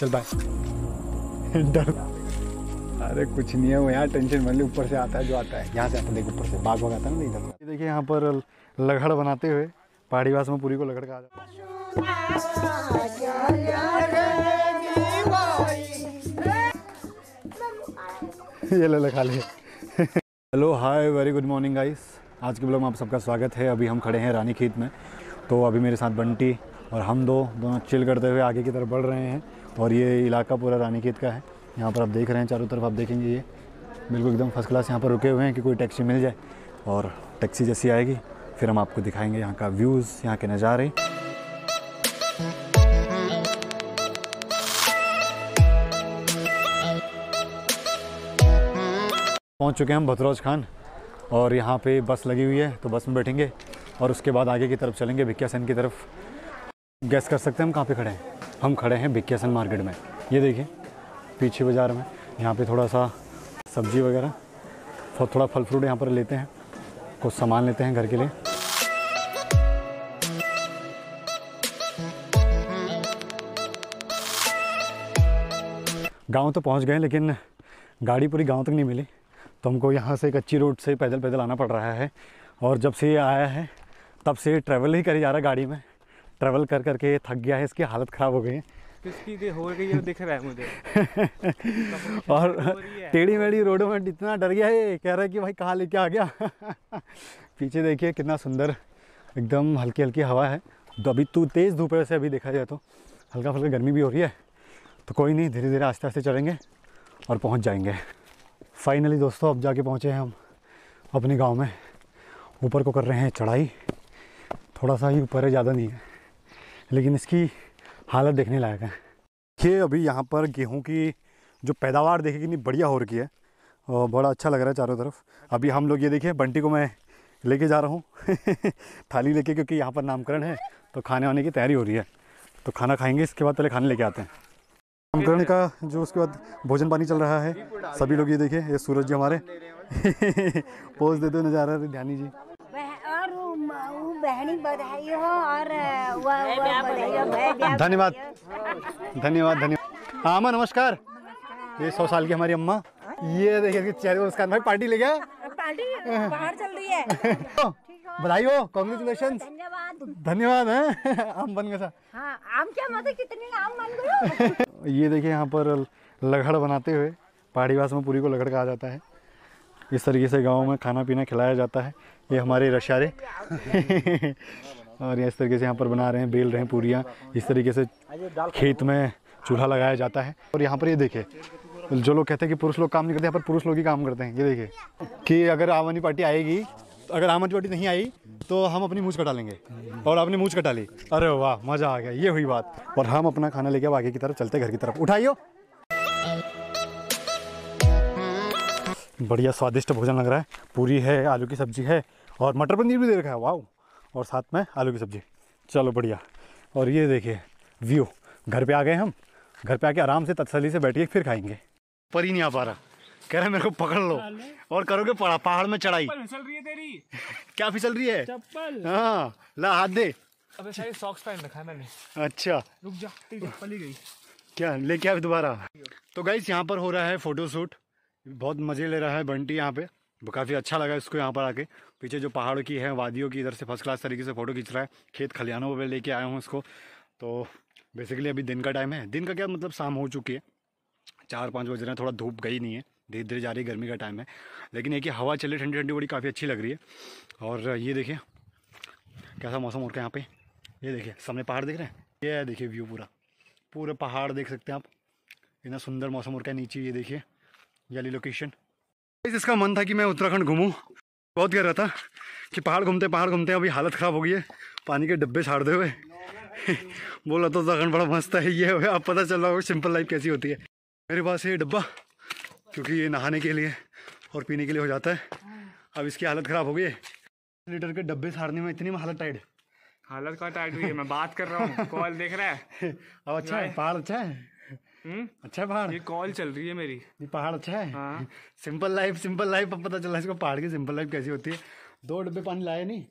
चल बाय। डर अरे कुछ नहीं है वो यार, टेंशन मतलब ऊपर से आता है जो आता है, यहाँ से आता, देखो ऊपर से बाघ वगैरह आता है ना इधर। देखिए यहाँ पर लगड़ बनाते हुए, पहाड़ी भाषा में पूरी को लगड़ कहा जाता है। ये लल खा ले। Hello hi very good morning guys, आज के ब्लॉग में आप सबका स्वागत है। अभी हम खड़े हैं रानी खेत में, तो अभी मेरे साथ बंटी और हम दोनों चिल करते हुए आगे की तरफ बढ़ रहे हैं। और ये इलाका पूरा रानी खेत का है, यहाँ पर आप देख रहे हैं चारों तरफ आप देखेंगे ये बिल्कुल एकदम फर्स्ट क्लास। यहाँ पर रुके हुए हैं कि कोई टैक्सी मिल जाए, और टैक्सी जैसी आएगी फिर हम आपको दिखाएंगे यहाँ का व्यूज़, यहाँ के नज़ारे। पहुँच चुके हैं हम भतरौज खान, और यहाँ पे बस लगी हुई है तो बस में बैठेंगे और उसके बाद आगे की तरफ चलेंगे भिक्यासन की तरफ। गैस कर सकते हैं हम कहाँ पे खड़े हैं? हम खड़े हैं भिक्यासन मार्केट में। ये देखिए पीछे बाज़ार में, यहाँ पे थोड़ा सा सब्जी वगैरह और थोड़ा फल फ्रूट यहाँ पर लेते हैं, कुछ सामान लेते हैं घर के लिए। गांव तो पहुँच गए लेकिन गाड़ी पूरी गांव तक नहीं मिली, तो हमको यहाँ से कच्ची रोड से पैदल पैदल आना पड़ रहा है। और जब से ये आया है तब से ट्रैवल ही करी जा रहा है गाड़ी में, ट्रैवल कर करके थक गया है, इसकी हालत ख़राब हो गई है, किसकी हो गई दिख रहा है मुझे। और टेढ़ी मेढ़ी रोडों में इतना डर गया है, कह रहा है कि भाई कहाँ लेके आ गया। पीछे देखिए कितना सुंदर एकदम हल्की हल्की हवा है, तो अभी तो तेज़ धूप से अभी देखा जाए तो हल्का फुल्का गर्मी भी हो रही है। तो कोई नहीं, धीरे धीरे आस्ते आस्ते चलेंगे और पहुँच जाएंगे। फाइनली दोस्तों अब जाके पहुँचे हैं हम अपने गाँव में। ऊपर को कर रहे हैं चढ़ाई, थोड़ा सा ही ऊपर है, ज़्यादा नहीं है, लेकिन इसकी हालत देखने लायक है। ये अभी यहाँ पर गेहूं की जो पैदावार देखिए कितनी बढ़िया हो रखी है, और बड़ा अच्छा लग रहा है चारों तरफ। अभी हम लोग ये देखिए बंटी को मैं लेके जा रहा हूँ थाली लेके, क्योंकि यहाँ पर नामकरण है तो खाने वाने की तैयारी हो रही है, तो खाना खाएंगे। इसके बाद पहले खाने लेके आते हैं, नामकरण का जो उसके बाद भोजन पानी चल रहा है। सभी लोग ये देखिए, ये सूरज जी हमारे पोज देते नज़ारा है ध्यानी जी। बहनी बधाई हो, और धन्यवाद धन्यवाद धन्यवाद। आमा नमस्कार, ये 100 साल की हमारी अम्मा। ये देखिए चेहरे उसका, भाई पार्टी ले गया, पार्टी बाहर चल रही है। बधाई हो, कांग्रेचुलेशंस, धन्यवाद है। आम बन गया, आम क्या मतलब कितने आम बन गए। ये देखिए यहाँ पर लगड़ बनाते हुए, पहाड़ी भाषा में पूरी को लगड़ कहा जाता है। इस तरीके से गांव में खाना पीना खिलाया जाता है। ये हमारे रशारे और इस तरीके से यहाँ पर बना रहे हैं, बेल रहे हैं पूरियाँ। इस तरीके से खेत में चूल्हा लगाया जाता है। और यहाँ पर ये देखिए, जो लोग कहते हैं कि पुरुष लोग काम नहीं करते, यहाँ पर पुरुष लोग ही काम करते हैं। ये देखिए कि अगर आम आदमी पार्टी आएगी, अगर आम आदमी पार्टी नहीं आई तो हम अपनी मूँछ कटा लेंगे, और आपने मूँछ कटा ली, अरे वाह मज़ा आ गया, ये हुई बात। और हम अपना खाना लेके आगे की तरफ चलते, घर की तरफ। उठाइयो, बढ़िया स्वादिष्ट भोजन लग रहा है। पूरी है, आलू की सब्जी है, और मटर पनीर भी दे रखा है, वाह, और साथ में आलू की सब्जी, चलो बढ़िया। और ये देखिए व्यू, घर पे आ गए हम। घर पे आके आराम से तसल्ली से बैठिए, फिर खाएंगे। पर ही नहीं आ पा रहा, कह रहा है मेरे को पकड़ लो और करोगे पहाड़ में चढ़ाई। फिसल रही है तेरी क्या फिसल रही है चप्पल? हाँ ला हाथ दे। अबे सारी सॉक्स पहन रखा है मैंने। अच्छा रुक जा, चप्पल ही गई क्या, लेके आए दोबारा। तो गाइस यहाँ पर हो रहा है फोटोशूट, बहुत मज़े ले रहा है बंटी यहाँ पे, काफ़ी अच्छा लगा इसको यहाँ पर आके। पीछे जो पहाड़ों की है, वादियों की, इधर से फर्स्ट क्लास तरीके से फ़ोटो खींच रहा है। खेत खलिहानों पे लेके आया हूँ इसको। तो बेसिकली अभी दिन का टाइम है, दिन का क्या मतलब शाम हो चुकी है, 4-5 बज रहे हैं। थोड़ा धूप गई नहीं है, धीरे धीरे जा रही, गर्मी का टाइम है। लेकिन एक ही हवा चल रही ठंडी ठंडी, बड़ी काफ़ी अच्छी लग रही है। और ये देखिए कैसा मौसम हो रहा है यहाँ पर। ये देखिए सामने पहाड़ दिख रहे हैं, ये देखिए व्यू पूरा, पूरा पहाड़ देख सकते हैं आप। इतना सुंदर मौसम हो रहा है नीचे, ये देखिए वाली लोकेशन। इसका मन था कि मैं उत्तराखंड घूमूं, बहुत कह रहा था कि पहाड़ घूमते अभी हालत ख़राब हो गई है, पानी के डब्बे छाड़ते हुए बोल रहा था उत्तराखंड बड़ा मस्त है, ये है। आप पता चल रहा होगा सिंपल लाइफ कैसी होती है। मेरे पास है डब्बा, क्योंकि ये नहाने के लिए और पीने के लिए हो जाता है। अब इसकी हालत ख़राब हो गई है, लीटर के डब्बे छाड़ने में इतनी हालत का टाइट हुई है। मैं बात कर रहा हूँ, कॉल देख रहा है। अब अच्छा है पहाड़, अच्छा है, अच्छा पहाड़। ये कॉल चल रही है मेरी, ये पहाड़ अच्छा है। हाँ। सिंपल लाइफ अब पता चला इसको, पहाड़ की सिंपल लाइफ कैसी होती है। 2 डब्बे पानी लाए नहीं,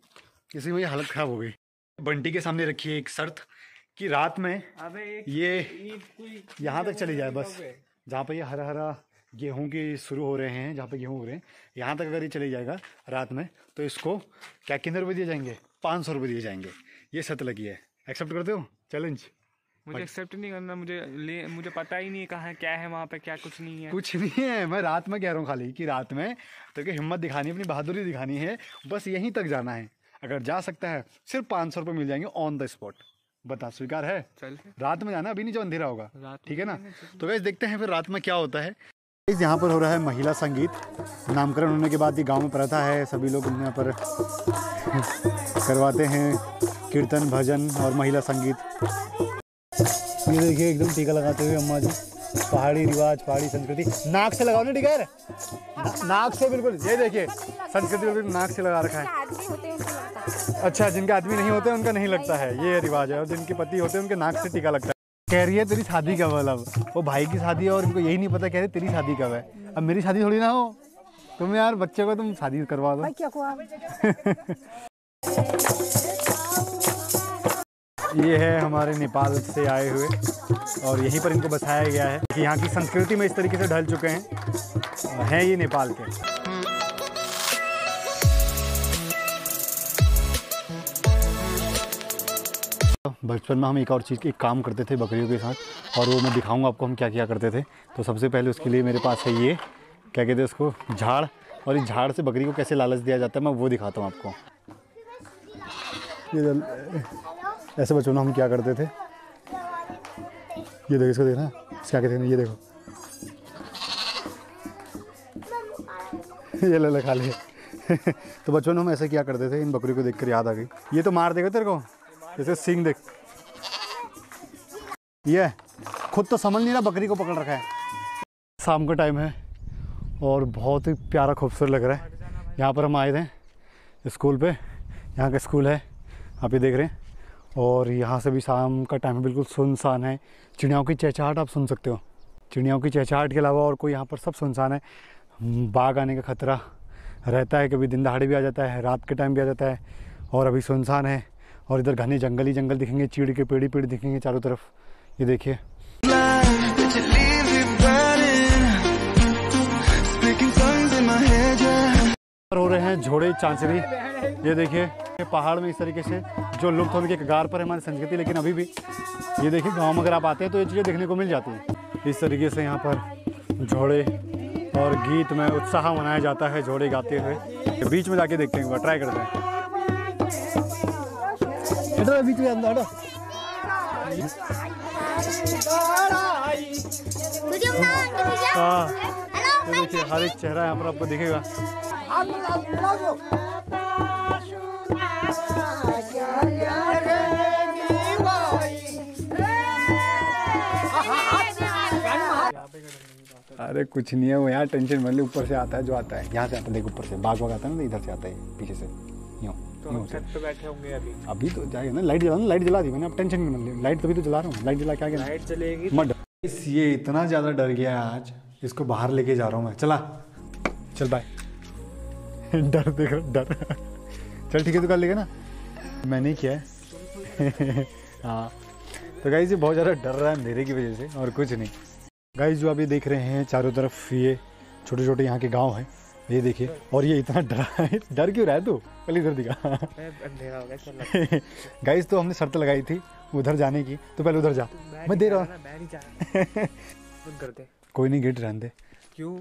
इसी में हालत ख़राब हो गई। बंटी के सामने रखी है एक शर्त कि रात में ये यहाँ तक चली जाए बस, जहाँ पर ये हरा हरा गेहूं के शुरू हो रहे हैं, जहाँ पे गेहूं हो रहे हैं, यहाँ तक अगर ये चले जाएगा रात में तो इसको क्या ₹100 दिए जाएंगे, ₹500 दिए जाएंगे। ये सत लगी है, एक्सेप्ट करते हो चैलेंज? मुझे एक्सेप्ट नहीं करना, मुझे पता ही नहीं कहाँ क्या है, वहाँ पे क्या कुछ नहीं है, कुछ नहीं है। मैं रात में कह रहा हूँ खाली कि रात में तो कि हिम्मत दिखानी है, अपनी बहादुरी दिखानी है, बस यहीं तक जाना है। अगर जा सकता है सिर्फ ₹500 मिल जाएंगे ऑन द स्पॉट। बता, स्वीकार है? चल रात में जाना, अभी नहीं जो अंधेरा होगा, ठीक है ना? तो वैसे देखते हैं फिर रात में क्या होता है। यहाँ पर हो रहा है महिला संगीत, नामकरण होने के बाद ये गांव में प्रथा है, सभी लोग यहाँ पर करवाते हैं कीर्तन भजन और महिला संगीत। ये देखिए एकदम टीका लगाते हुए अम्मा जी, पहाड़ी रिवाज पहाड़ी संस्कृति। नाक से लगाओ ना टीका, नाक से बिल्कुल, ये देखिए संस्कृति बिल्कुल नाक से लगा रखा है। अच्छा, जिनके आदमी नहीं होते उनका नहीं लगता है, ये रिवाज है, और जिनके पति होते हैं उनके नाक से टीका लगता है। कह रही है तेरी शादी कब है, अब वो भाई की शादी है और इनको यही नहीं पता, कह रही तेरी शादी कब है। अब मेरी शादी थोड़ी ना हो, तुम यार बच्चे को तुम शादी करवा दो। ये है हमारे नेपाल से आए हुए और यहीं पर इनको बसाया गया है कि यहाँ की संस्कृति में इस तरीके से ढल चुके हैं ये नेपाल के। बचपन में हम एक और चीज़ एक काम करते थे बकरियों के साथ, और वो मैं दिखाऊंगा आपको हम क्या क्या करते थे। तो सबसे पहले उसके लिए मेरे पास है ये क्या कहते हैं उसको, झाड़, और इस झाड़ से बकरी को कैसे लालच दिया जाता है मैं वो दिखाता हूँ आपको। ये ऐसे बच्चों ना हम क्या करते थे, ये देखो, इसको देखना क्या कहते हैं, ये देखो ये लल खा ले। तो बच्चों ने हम ऐसे क्या करते थे, इन बकरी को देखकर याद आ गई। ये तो मार देगा तेरे को, जैसे सिंह देख, ये खुद तो समझ नहीं रहा बकरी को पकड़ रखा है। शाम का टाइम है और बहुत ही प्यारा खूबसूरत लग रहा है। यहाँ पर हम आए थे स्कूल पे, यहाँ का स्कूल है आप ये देख रहे हैं, और यहाँ से भी शाम का टाइम बिल्कुल सुनसान है। चिड़ियाओं की चहचहाट आप सुन सकते हो, चिड़ियाओं की चहचहाट के अलावा और कोई यहाँ पर सब सुनसान है। बाघ आने का खतरा रहता है, कभी दिन दहाड़े भी आ जाता है, रात के टाइम भी आ जाता है, और अभी सुनसान है। और इधर घने जंगल ही जंगल दिखेंगे, चीड़ के पेड़ ही पेड़ दिखेंगे चारों तरफ। ये देखिए, हो रहे हैं झोड़े चांचरी, ये देखिए पहाड़ में इस तरीके से जो लुप्त होने के कगार पर है हमारी संस्कृति, लेकिन अभी भी ये देखिए गाँव में अगर आप आते हैं तो ये चीज़ें देखने को मिल जाती हैं। इस तरीके से यहाँ पर झोड़े और गीत में उत्साह मनाया जाता है, झोड़े गाते हुए। बीच में जाके देखते हैं, ट्राई करते हैं, बीच में अंदर देखिए हर एक चेहरा यहाँ पर आपको दिखेगा। अरे कुछ नहीं है वो, यहाँ टेंशन मतलब ऊपर से आता है जो आता है, यहाँ से आता है, देखो ऊपर से बाघ आता है ना, इधर से आता है पीछे से, यूँ तो हम छत पे बैठे होंगे अभी, अभी तो जाएगा ना, लाइट जला, लाइट जला दी मैंने, अब टेंशन नहीं मिली, लाइट तभी तो जला रहा हूँ, लाइट जला क्या, लाइट चलेगी मत। ये इतना ज़्यादा डर गया है आज, इसको बाहर लेके जा रहा हूँ मैं, चला चल बाय। डर देखो डर, चल ठीक है तो कर लेगा ना, मैंने किया है। हाँ तो गाइस ये बहुत ज़्यादा डर रहा है अंधेरे की वजह से, और कुछ नहीं। गाइस जो आप ये देख रहे हैं चारों तरफ ये छोटे छोटे यहाँ के गाँव हैं, ये देखिए, और ये इतना डरा है, डर क्यों रहा है तू, पहले इधर दिखा, अंधेरा हो गया। गाइस तो हमने शर्त लगाई थी उधर जाने की, तो पहले उधर जा, मैं दे रहा हूँ। कोई नहीं, गेट रहने दे, क्यों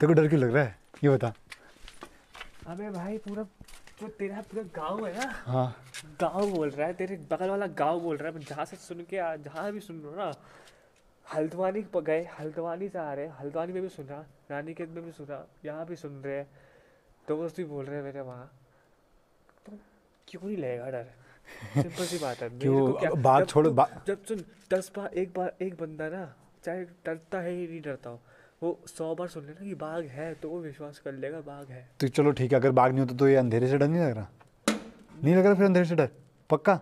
तेरे को डर क्यों लग रहा है ये बता। अबे भाई पूरा तो तेरा पूरा गाँव है ना, हाँ गाँव बोल रहा है, तेरे बगल वाला गाँव बोल रहा है, जहाँ से सुन के जहाँ भी सुन लो ना, हल्द्वानी गए, हल्द्वानी से आ रहे, हल्द्वानी में भी सुना, रानीखेत में भी सुना, यहाँ भी सुन रहे हैं, दोस्त भी बोल रहे हैं मेरे वहाँ, तो क्यों नहीं लगेगा डर, सिंपल सी बात है। क्यों बात छोड़, जब सुन 10 बार एक बंदा ना चाहे डरता है ही नहीं डरता हो, वो 100 बार सुन लेना कि बाघ है तो वो विश्वास कर लेगा बाघ है तो चलो ठीक है। अगर बाघ नहीं होता तो ये अंधेरे से डर नहीं लग रहा, नहीं लग रहा, फिर अंधेरे से डर पक्का,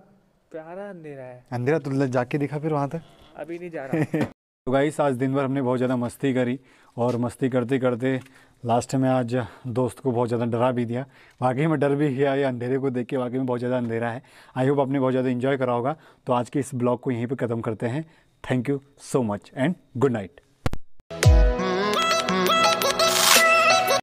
प्यारा अंधेरा है, अंधेरा तो जाके दिखा फिर वहाँ तक, अभी नहीं जा रहा। तो गाइस आज दिन भर हमने बहुत ज़्यादा मस्ती करी, और मस्ती करते करते लास्ट में आज दोस्त को बहुत ज़्यादा डरा भी दिया, वाकई में डर भी गया ये अंधेरे को देख के, वाकई में बहुत ज़्यादा अंधेरा है। आई होप आपने बहुत ज़्यादा एंजॉय करा होगा। तो आज के इस ब्लॉग को यहीं पे ख़त्म करते हैं। Thank you so much and good night.